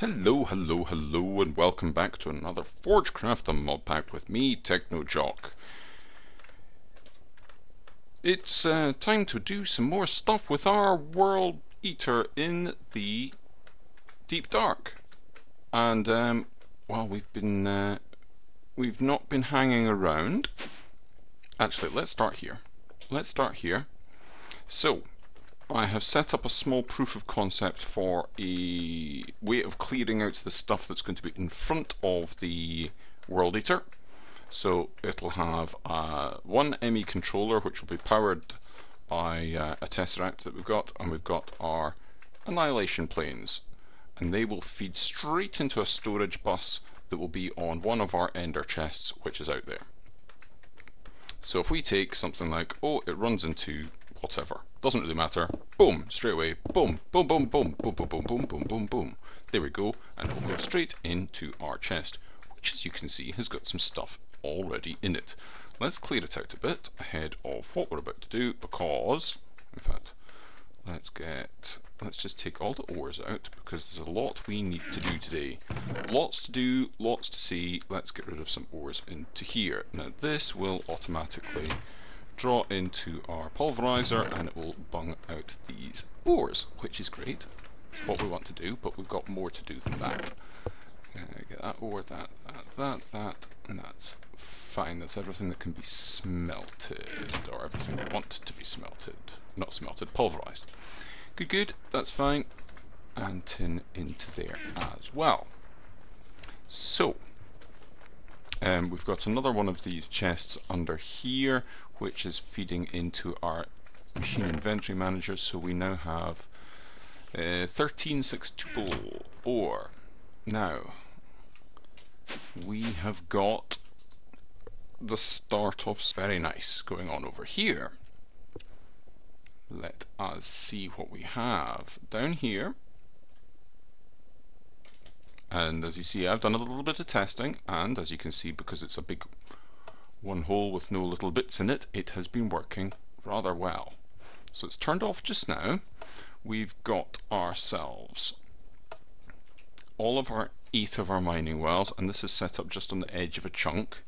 Hello, and welcome back to another ForgeCraft on Mod Pack with me, T3chn0_J0ck. It's time to do some more stuff with our World Eater in the Deep Dark. And, well, we've not been hanging around. Actually, let's start here. So, I have set up a small proof of concept for a way of clearing out the stuff that's going to be in front of the World Eater. So it'll have one ME controller, which will be powered by a tesseract that we've got, and we've got our annihilation planes, and they will feed straight into a storage bus that will be on one of our ender chests, which is out there. So if we take something like, oh, it runs into whatever, doesn't really matter, boom, straight away, boom, boom, boom, boom, boom, boom, boom, boom, boom, boom, boom. There we go, and it will go straight into our chest, which, as you can see, has got some stuff already in it. Let's clear it out a bit ahead of what we're about to do, because, in fact, let's just take all the ores out, because there's a lot we need to do today. Lots to do, lots to see. Let's get rid of some ores into here. Now this will automatically draw into our pulverizer, and it will bung out these ores, which is great. It's what we want to do, but we've got more to do than that. Get that ore, that, and that's fine. That's everything that can be smelted, or everything we want to be smelted. Not smelted, pulverized. Good, good, that's fine. And tin into there as well. So, we've got another one of these chests under here, which is feeding into our Machine Inventory Manager, so we now have 13 sextuple ore. Now, we have got the start of very nice going on over here. Let us see what we have down here. And as you see, I've done a little bit of testing, and as you can see, because it's a big one hole with no little bits in it, it has been working rather well. So it's turned off just now. We've got ourselves all of our 8 of our mining wells, and this is set up just on the edge of a chunk,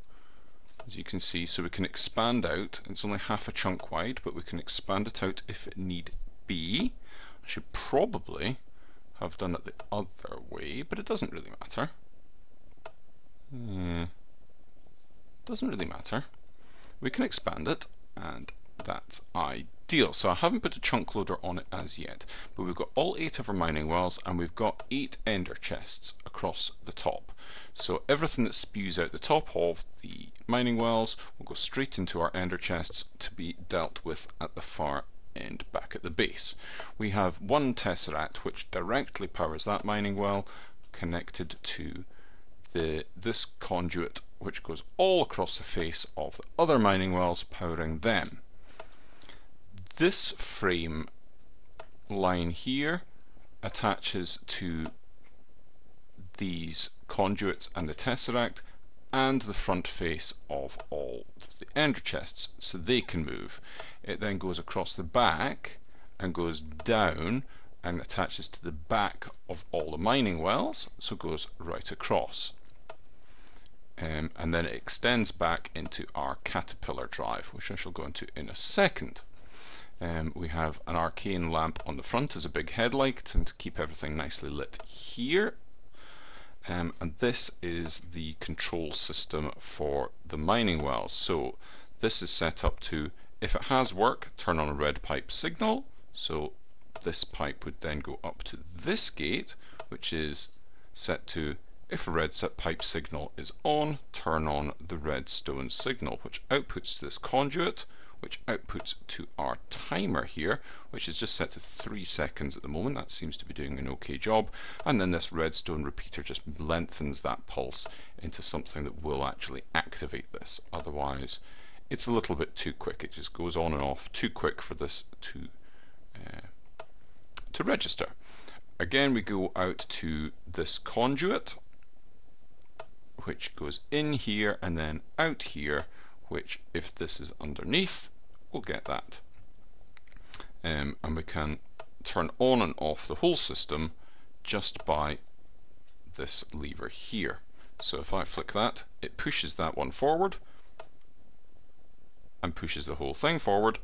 as you can see, so we can expand out. It's only half a chunk wide, but we can expand it out if it need be. I should probably have done it the other way, but it doesn't really matter. Doesn't really matter. We can expand it, and that's ideal. So I haven't put a chunk loader on it as yet, but we've got all 8 of our mining wells, and we've got 8 ender chests across the top. So everything that spews out the top of the mining wells will go straight into our ender chests to be dealt with at the far end back at the base. We have one tesseract which directly powers that mining well, connected to this conduit, which goes all across the face of the other mining wells, powering them. This frame line here attaches to these conduits and the tesseract and the front face of all the ender chests, so they can move. It then goes across the back and goes down and attaches to the back of all the mining wells, so it goes right across. And then it extends back into our caterpillar drive, which I shall go into in a second. We have an arcane lamp on the front as a big headlight, and to keep everything nicely lit here. And this is the control system for the mining wells. So this is set up to, if it has work, turn on a red pipe signal. So this pipe would then go up to this gate, which is set to, if a red set pipe signal is on, turn on the redstone signal, which outputs to this conduit, which outputs to our timer here, which is just set to 3 seconds at the moment. That seems to be doing an okay job. And then this redstone repeater just lengthens that pulse into something that will actually activate this. Otherwise, it's a little bit too quick. It just goes on and off too quick for this to register. Again, we go out to this conduit, which goes in here and then out here, which, if this is underneath, we'll get that. And we can turn on and off the whole system just by this lever here. So if I flick that, it pushes that one forward and pushes the whole thing forward,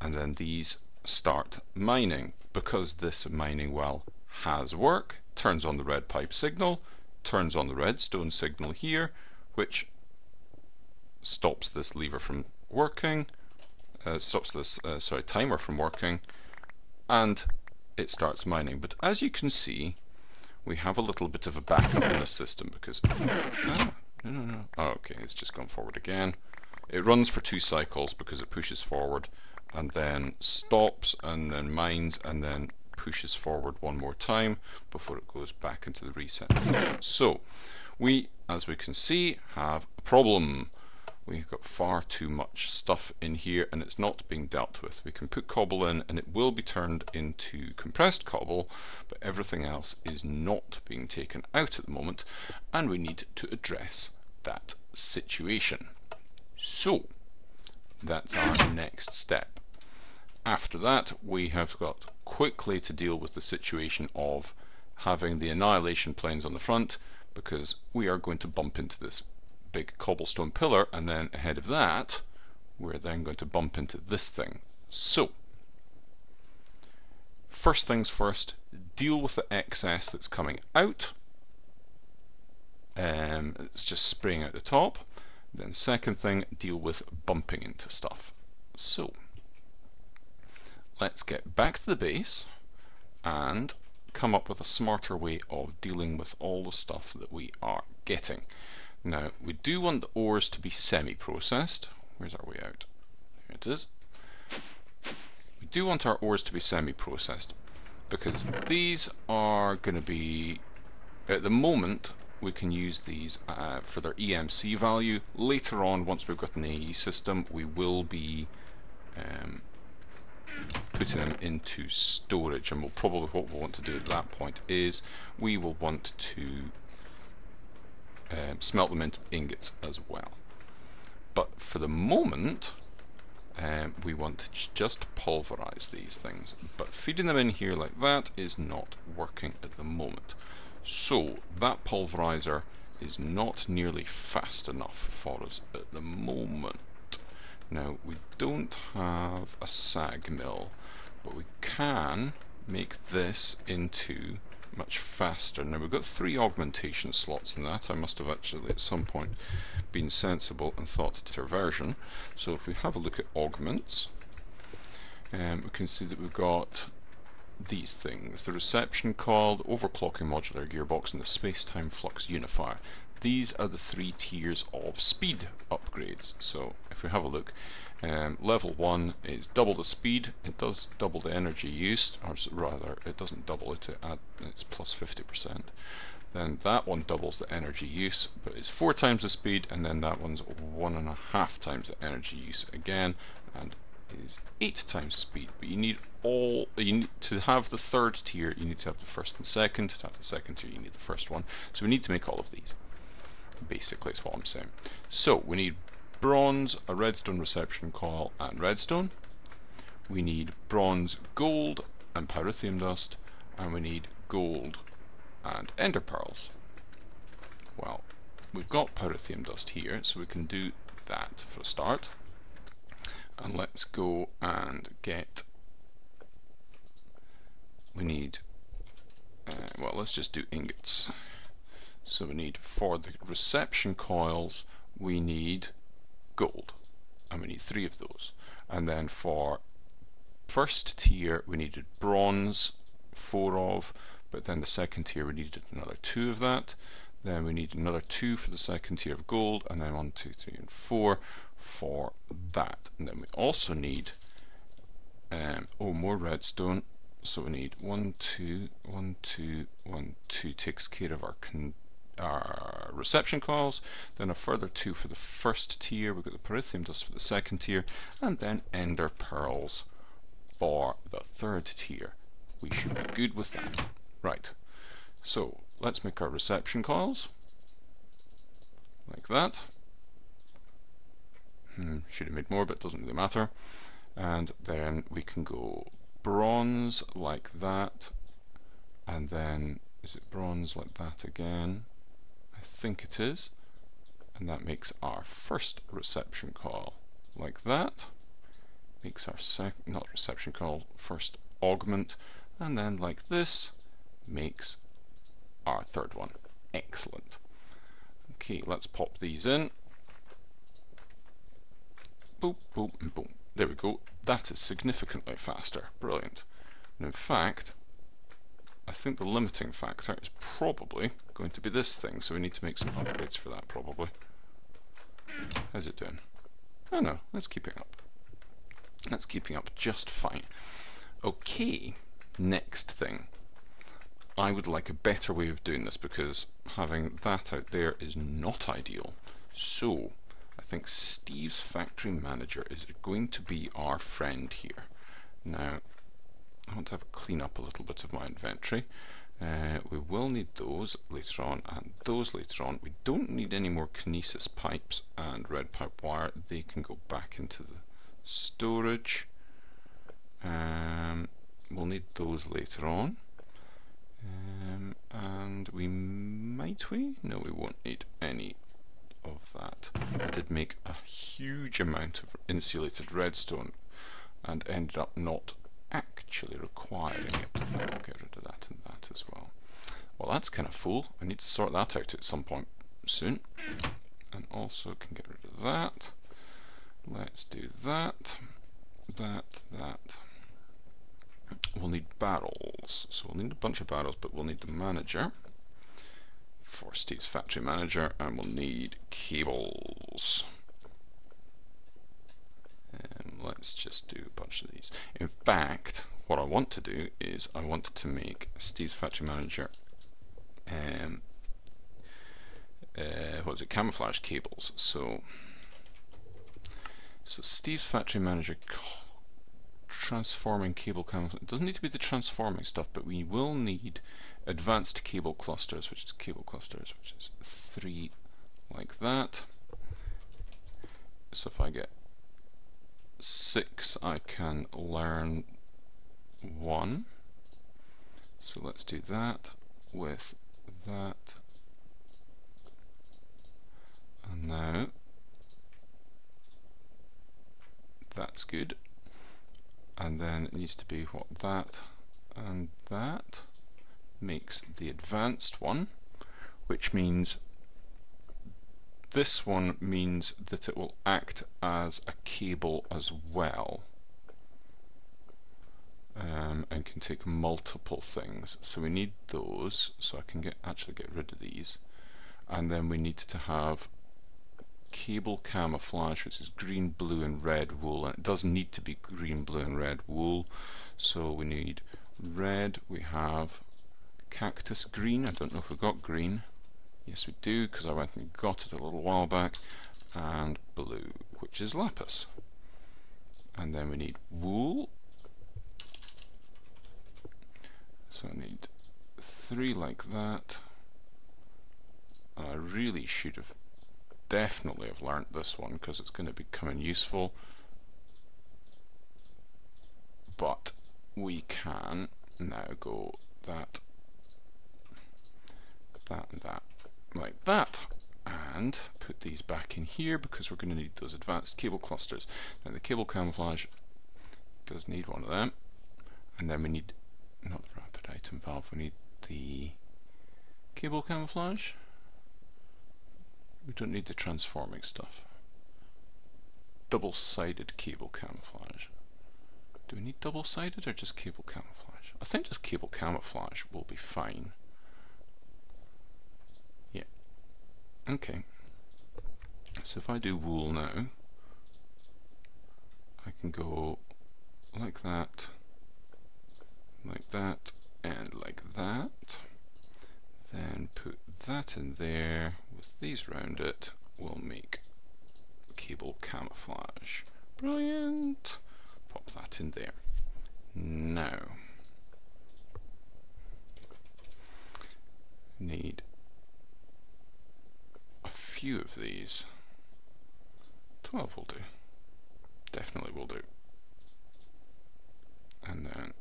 and then these start mining. Because this mining well has work, turns on the red pipe signal, turns on the redstone signal here, which stops this lever from working, stops this timer from working, and it starts mining. But as you can see, we have a little bit of a backup in this system because okay, it's just gone forward again. It runs for 2 cycles because it pushes forward and then stops and then mines and then pushes forward 1 more time before it goes back into the reset. So we, as we can see, have a problem. We've got far too much stuff in here and it's not being dealt with. We can put cobble in and it will be turned into compressed cobble, but everything else is not being taken out at the moment, and we need to address that situation. So that's our next step. After that, we have got quickly to deal with the situation of having the annihilation planes on the front, because we are going to bump into this big cobblestone pillar, and then ahead of that we're then going to bump into this thing. So first things first, deal with the excess that's coming out. It's just spraying out the top. Then second thing, deal with bumping into stuff. So let's get back to the base and come up with a smarter way of dealing with all the stuff that we are getting. Now, we do want the ores to be semi-processed. Where's our way out? There it is. We do want our ores to be semi-processed because these are going to be, at the moment, we can use these for their EMC value. Later on, once we've got an AE system, we will be putting them into storage, and we'll probably, what we'll want to do at that point is we will want to smelt them into ingots as well. But for the moment, we want to just pulverize these things. But feeding them in here like that is not working at the moment. So that pulverizer is not nearly fast enough for us at the moment. Now, we don't have a sag mill, but we can make this into much faster. Now, we've got 3 augmentation slots in that. I must have actually at some point been sensible and thought to version. So if we have a look at augments, we can see that we've got these things: the reception coil, the overclocking modular gearbox, and the space-time flux unifier. These are the 3 tiers of speed upgrades. So if we have a look, level 1 is double the speed. It does double the energy used, or rather it doesn't double it, it's plus 50%. Then that one doubles the energy use, but it's 4 times the speed, and then that one's 1.5 times the energy use again, and is 8 times speed. But you need all, you need to have the 3rd tier, you need to have the 1st and 2nd, to have the 2nd tier you need the 1st one. So we need to make all of these. Basically is what I'm saying. So we need bronze, a redstone reception coil and redstone. We need bronze, gold and pyrithium dust, and we need gold and ender pearls. Well, we've got pyrithium dust here, so we can do that for a start. And let's go and get, we need, well, let's just do ingots. So we need, for the reception coils, we need gold, and we need 3 of those. And then for 1st tier, we needed bronze, 4 of, but then the 2nd tier, we needed another 2 of that. Then we need another 2 for the 2nd tier of gold, and then 1, 2, 3, and 4 for that. And then we also need, more redstone. So we need 1, 2, 1, 2, 1, 2 takes care of our our reception coils, then a further 2 for the 1st tier, we've got the pyrithium dust for the 2nd tier, and then ender pearls for the 3rd tier. We should be good with that. Right, so let's make our reception coils like that. Should have made more, but it doesn't really matter. And then we can go bronze like that, and then Is it bronze like that again? I think it is. And that makes our first reception coil like that. Makes our first augment, and then like this makes our third one. Excellent. Okay, let's pop these in. Boop, boop, and boom. There we go. That is significantly faster. Brilliant. And in fact, I think the limiting factor is probably going to be this thing, so we need to make some upgrades for that probably. How's it doing? Oh no, let's keep it up. That's keeping up just fine. Okay, next thing. I would like a better way of doing this because having that out there is not ideal. So, I think Steve's Factory Manager is going to be our friend here. Now, I want to have a clean up a little bit of my inventory. We will need those later on and those later on. We don't need any more kinesis pipes and red pipe wire. They can go back into the storage. We'll need those later on, and we won't need any of that. I did make a huge amount of insulated redstone and ended up not actually requiring it. I'll get rid of that and that as well. Well, that's kind of full. I need to sort that out at some point soon, and also can get rid of that. Let's do that, that. We'll need barrels, so we'll need a bunch of barrels, but we'll need the manager for Steve's Factory Manager, and we'll need cables. And let's just do a bunch of these. In fact, what I want to do is I wanted to make Steve's Factory Manager camouflage cables. So Steve's Factory Manager transforming cable camouflage. It doesn't need to be the transforming stuff, but we will need advanced cable clusters, which is three like that. So if I get 6, I can learn 1. So let's do that with that. And now that's good, and then it needs to be what, that and that makes the advanced one, which means this one means that it will act as a cable as well, and can take multiple things. So we need those, so I can actually get rid of these, and then we need to have cable camouflage, which is green, blue and red wool, and it does need to be green, blue and red wool. So we need red, we have cactus green, I don't know if we got green, yes we do because I went and got it a little while back, and blue, which is lapis. And then we need wool, so I need 3 like that. I really should have definitely have learnt this one because it's going to become useful, but we can now go that, that and that like that, and put these back in here because we're going to need those advanced cable clusters. Now the cable camouflage does need one of them, and then we need not the rapid item valve, we need the cable camouflage. We don't need the transforming stuff. Double-sided cable camouflage. Do we need double-sided or just cable camouflage? I think just cable camouflage will be fine. Yeah. Okay. So if I do wool now, I can go like that, and like that. Then put that in there. With these round it, we'll make cable camouflage. Brilliant! Pop that in there. Now, need a few of these. 12 will do. Definitely will do. And then,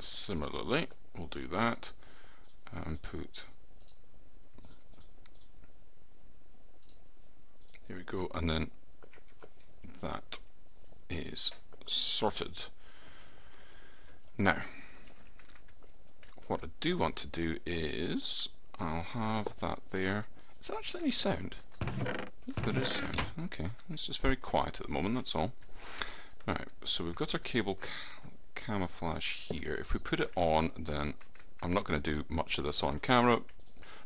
similarly, we'll do that. and put, here we go, and then that is sorted. Now, what I do want to do is, I'll have that there. Is there actually any sound? There is sound. Okay, it's just very quiet at the moment, that's all. Right, so we've got our cable camouflage here. If we put it on, then I'm not going to do much of this on camera,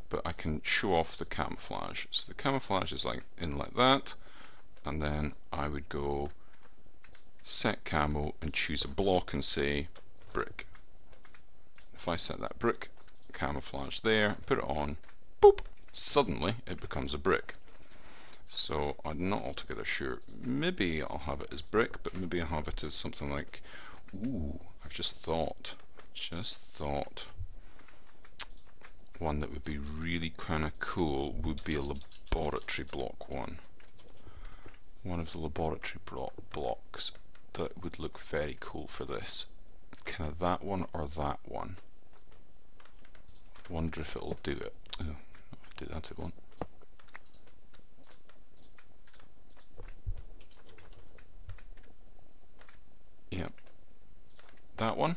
but I can show off the camouflage. So the camouflage is like in like that, and then I would go set camo and choose a block and say brick. If I set that brick camouflage there, put it on, boop, suddenly it becomes a brick. So I'm not altogether sure. Maybe I'll have it as brick, but maybe I'll have it as something like, ooh, I've just thought one that would be really kind of cool would be a laboratory block one. One of the laboratory blocks that would look very cool for this. Kind of that one or that one. Wonder if it'll do it. Oh, if I do that, it won't. Yep. That one.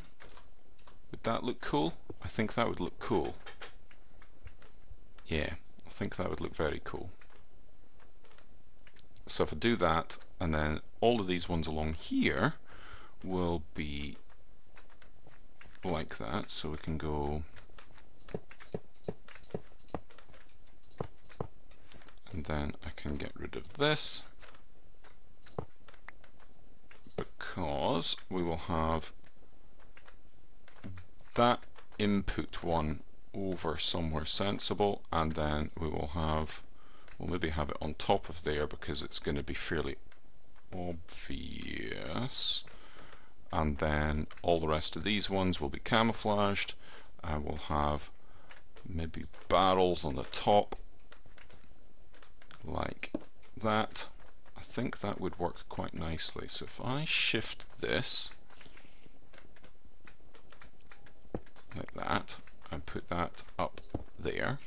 Would that look cool? I think that would look cool. Yeah, I think that would look very cool. So if I do that, and then all of these ones along here will be like that, so we can go and then I can get rid of this because we will have that input one over somewhere sensible, and then we will have, we'll maybe have it on top of there because it's going to be fairly obvious, and then all the rest of these ones will be camouflaged, and we'll have maybe barrels on the top like that. I think that would work quite nicely. So if I shift this like that and put that up there,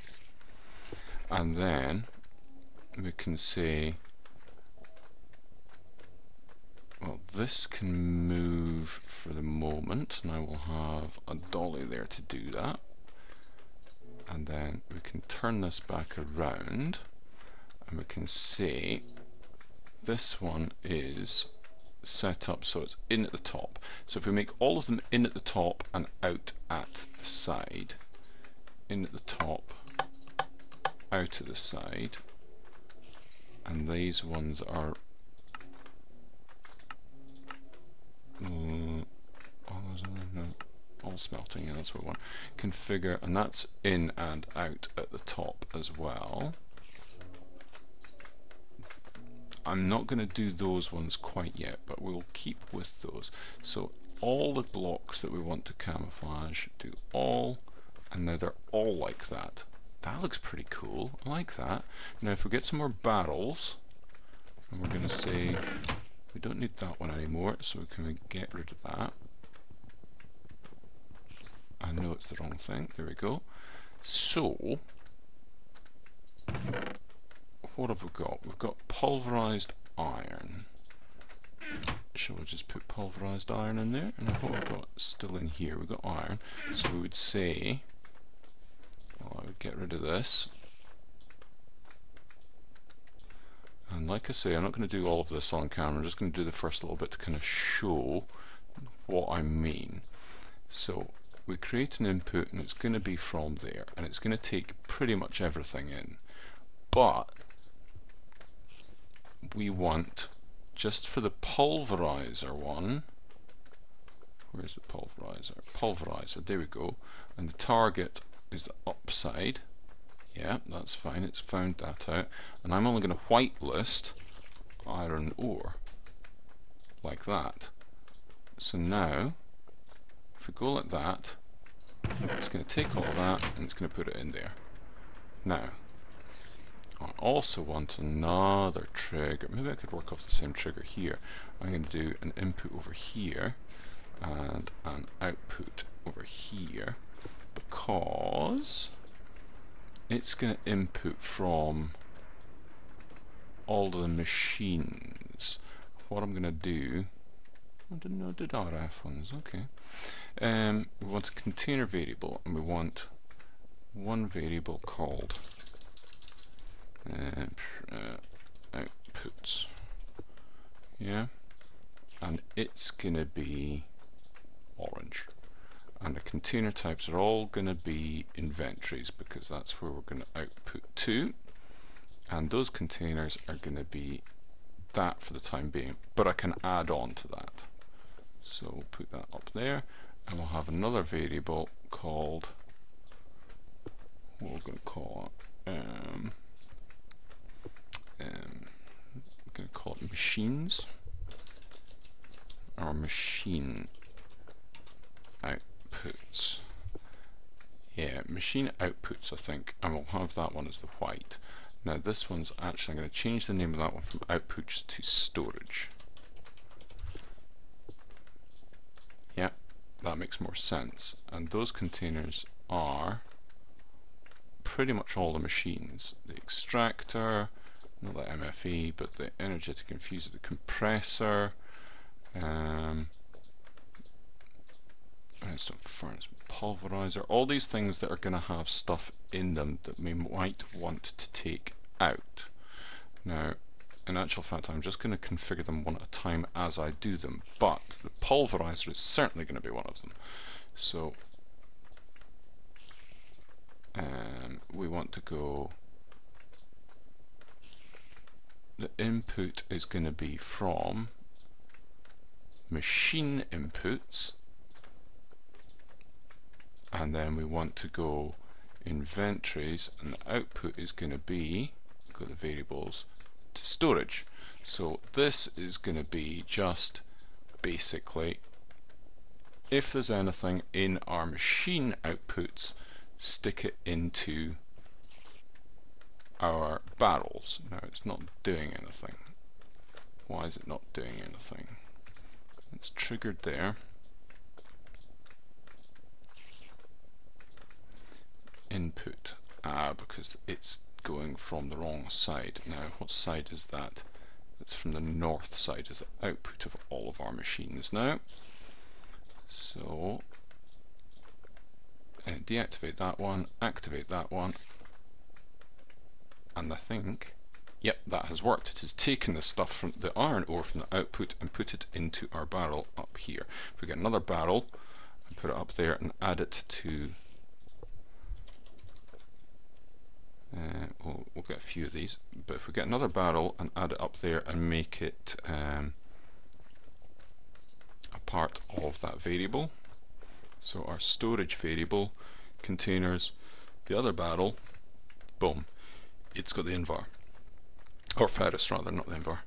and then we can say, well, this can move for the moment, and I will have a dolly there to do that, and then we can turn this back around, and we can say this one is set up so it's in at the top. So if we make all of them in at the top and out at the side, in at the top, out at the side, and these ones are, all smelting, yeah, that's what we want. Configure, and that's in and out at the top as well. I'm not going to do those ones quite yet, but we'll keep with those. So all the blocks that we want to camouflage, do all, and now they're all like that. That looks pretty cool, I like that. Now if we get some more barrels, and we're going to say, we don't need that one anymore, so can we get rid of that? I know it's the wrong thing, there we go. So, what have we got? We've got pulverized iron. Shall we just put pulverized iron in there? And I hope we've got still in here, we've got iron. So we would say, well, I would get rid of this. And like I say, I'm not going to do all of this on camera, I'm just going to do the first little bit to kind of show what I mean. So we create an input, and it's going to be from there, and it's going to take pretty much everything in. But we want, just for the pulverizer one, where's the pulverizer? Pulverizer, there we go. And the target is the upside. Yeah, that's fine, it's found that out. And I'm only going to whitelist iron ore, like that. So now, if we go like that, it's going to take all that and it's going to put it in there. Now, I also want another trigger. Maybe I could work off the same trigger here. I'm going to do an input over here, and an output over here. because it's going to input from all the machines. What I'm going to do, I didn't know I did RF ones, okay. We want a container variable, and we want one variable called outputs, yeah, and it's gonna be orange, and the container types are all gonna be inventories because that's where we're gonna output to, and those containers are gonna be that for the time being, but I can add on to that, so we'll put that up there, and we'll have another variable called, we're gonna call it I'm going to call it machines, or machine outputs. Yeah, machine outputs, I think, and we'll have that one as the white. Now this one's actually, I'm going to change the name of that one from outputs to storage. Yeah, that makes more sense. And those containers are pretty much all the machines. The extractor, not the MFE, but the energetic infuser, the compressor, redstone furnace, pulverizer, all these things that are going to have stuff in them that we might want to take out. Now, in actual fact, I'm just going to configure them one at a time as I do them, but the pulverizer is certainly going to be one of them. So, we want to go... The input is going to be from machine inputs, and then we want to go inventories, and the output is going to be, go to variables, to storage. So this is going to be just basically if there's anything in our machine outputs, stick it into our barrels. Now it's not doing anything. Why is it not doing anything? It's triggered there. Input. Ah, because it's going from the wrong side. Now what side is that? It's from the north side is the output of all of our machines now. So deactivate that one, activate that one. And I think, yep, that has worked. It has taken the stuff from the iron ore from the output and put it into our barrel up here. If we get another barrel and put it up there and add it to, we'll get a few of these, but if we get another barrel and add it up there and make it a part of that variable, so our storage variable containers the other barrel, boom. It's got the invar, or ferrous rather, not the invar.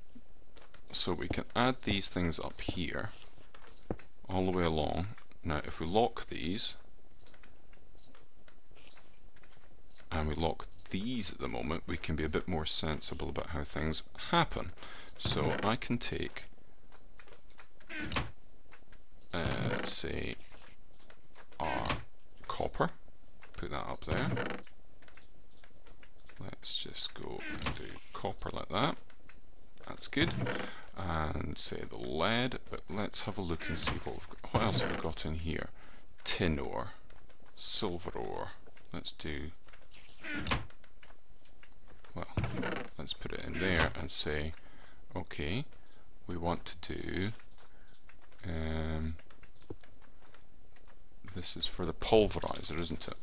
So we can add these things up here all the way along. Now if we lock these, and we lock these at the moment, we can be a bit more sensible about how things happen. So I can take, say, our copper, put that up there. Let's just go and do copper like that. That's good. And say the lead, but let's have a look and see what we've got. What else have we got in here? Tin ore, silver ore. Let's do, well, let's put it in there and say, okay, we want to do, this is for the pulverizer, isn't it?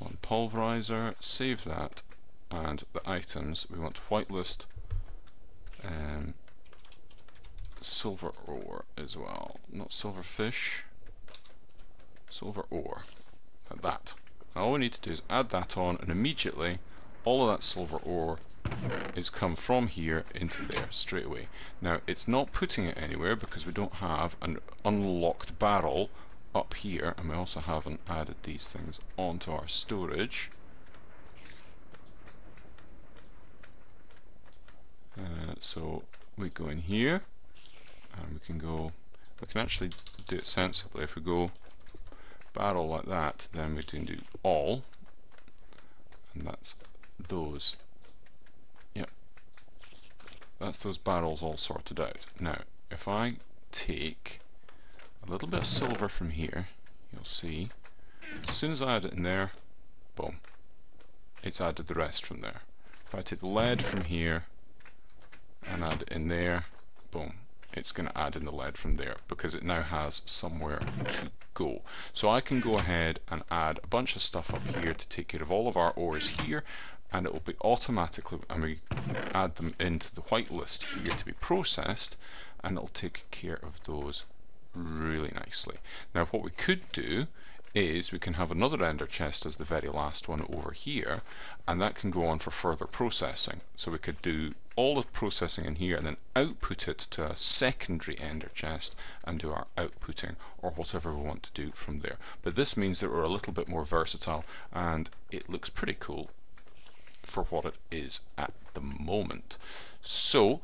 One pulverizer, save that, and the items we want to whitelist silver ore as well, not silver fish, silver ore, like that. Now all we need to do is add that on, and immediately all of that silver ore is come from here into there straight away. Now it's not putting it anywhere because we don't have an unlocked barrel up here, and we also haven't added these things onto our storage. So we go in here and we can go, we can actually do it sensibly. If we go barrel like that, then we can do all, and that's those, yep, that's those barrels all sorted out. Now if I take a little bit of silver from here, you'll see as soon as I add it in there, boom, it's added the rest from there. If I take the lead from here and add it in there, boom, it's going to add in the lead from there, because it now has somewhere to go. So I can go ahead and add a bunch of stuff up here to take care of all of our ores here, and it will be automatically, and we add them into the whitelist here to be processed, and it'll take care of those really nicely. Now what we could do is we can have another ender chest as the very last one over here, and that can go on for further processing. So we could do all the processing in here and then output it to a secondary ender chest and do our outputting or whatever we want to do from there. But this means that we're a little bit more versatile, and it looks pretty cool for what it is at the moment. So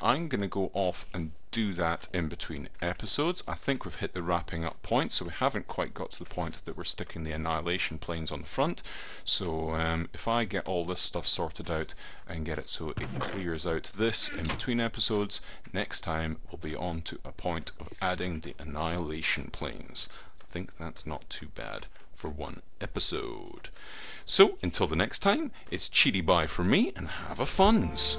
I'm going to go off and do that in between episodes. I think we've hit the wrapping up point, so we haven't quite got to the point that we're sticking the annihilation planes on the front. So if I get all this stuff sorted out and get it so it clears out this in between episodes, next time we'll be on to a point of adding the annihilation planes. I think that's not too bad for one episode. So until the next time, it's cheaty bye from me, and have a funs.